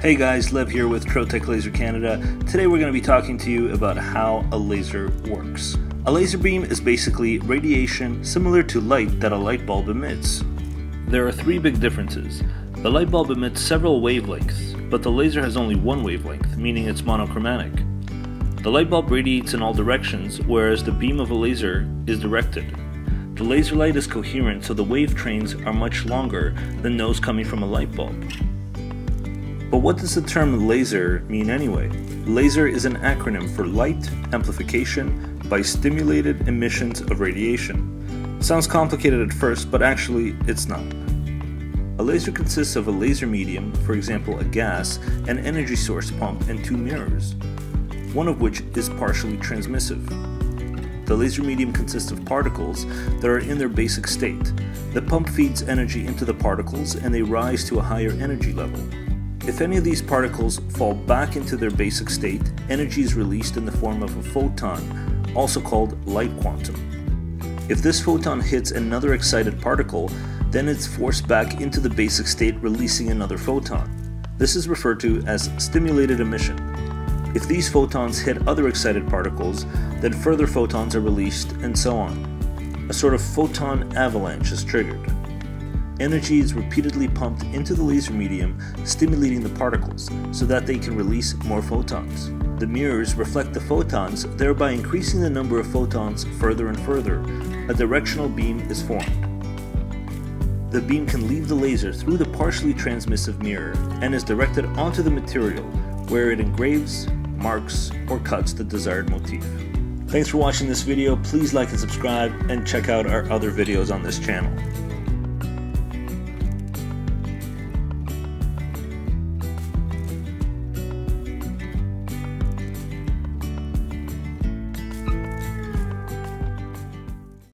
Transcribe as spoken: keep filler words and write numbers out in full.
Hey guys, Lev here with Trotec Laser Canada. Today we're going to be talking to you about how a laser works. A laser beam is basically radiation similar to light that a light bulb emits. There are three big differences. The light bulb emits several wavelengths, but the laser has only one wavelength, meaning it's monochromatic. The light bulb radiates in all directions, whereas the beam of a laser is directed. The laser light is coherent, so the wave trains are much longer than those coming from a light bulb. But what does the term laser mean anyway? Laser is an acronym for light amplification by stimulated emissions of radiation. Sounds complicated at first, but actually it's not. A laser consists of a laser medium, for example a gas, an energy source pump, and two mirrors, one of which is partially transmissive. The laser medium consists of particles that are in their basic state. The pump feeds energy into the particles and they rise to a higher energy level. If any of these particles fall back into their basic state, energy is released in the form of a photon, also called light quantum. If this photon hits another excited particle, then it's forced back into the basic state, releasing another photon. This is referred to as stimulated emission. If these photons hit other excited particles, then further photons are released, and so on. A sort of photon avalanche is triggered. Energy is repeatedly pumped into the laser medium, stimulating the particles, so that they can release more photons. The mirrors reflect the photons, thereby increasing the number of photons further and further. A directional beam is formed. The beam can leave the laser through the partially transmissive mirror and is directed onto the material, where it engraves, marks, or cuts the desired motif. Thanks for watching this video. Please like and subscribe, and check out our other videos on this channel.